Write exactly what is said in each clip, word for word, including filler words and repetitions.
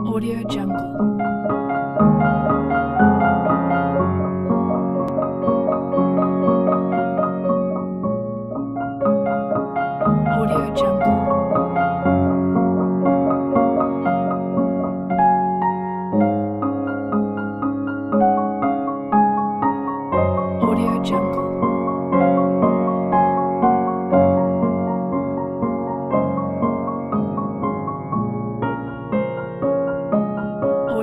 AudioJungle. AudioJungle.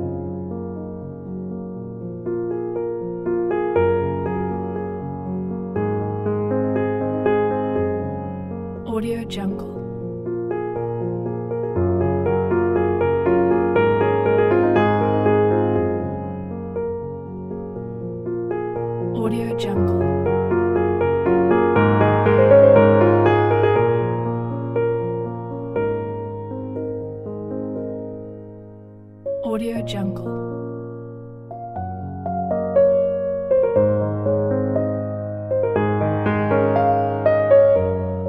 AudioJungle. AudioJungle. AudioJungle. AudioJungle.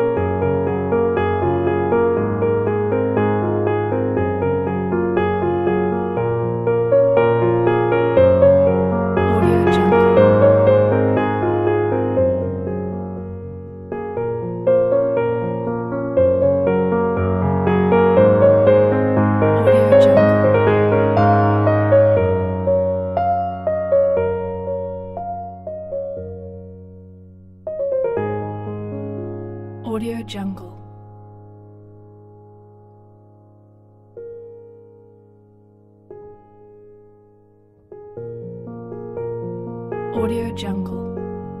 AudioJungle.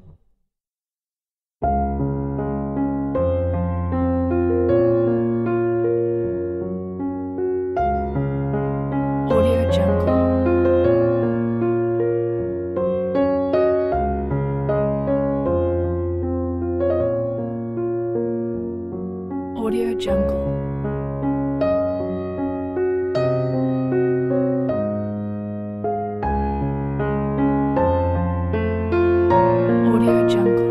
AudioJungle. AudioJungle. AudioJungle.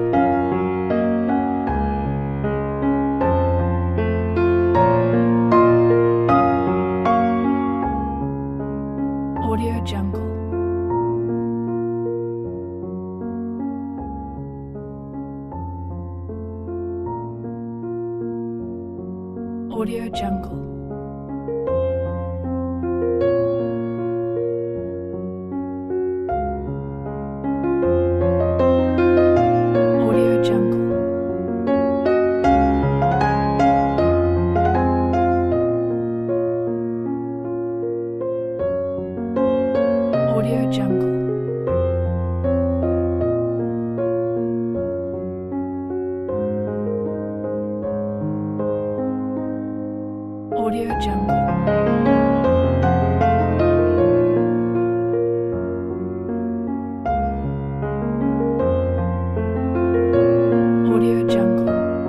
AudioJungle. AudioJungle. AudioJungle. AudioJungle. AudioJungle. AudioJungle. AudioJungle. AudioJungle. AudioJungle. AudioJungle. AudioJungle. AudioJungle. AudioJungle. AudioJungle. AudioJungle.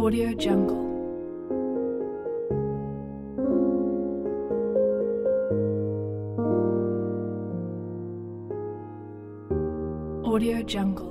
AudioJungle. AudioJungle.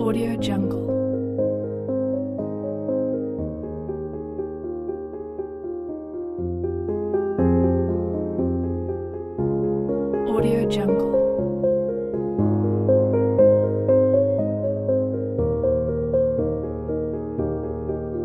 AudioJungle. AudioJungle. AudioJungle. AudioJungle. AudioJungle. AudioJungle. AudioJungle. AudioJungle. AudioJungle. AudioJungle.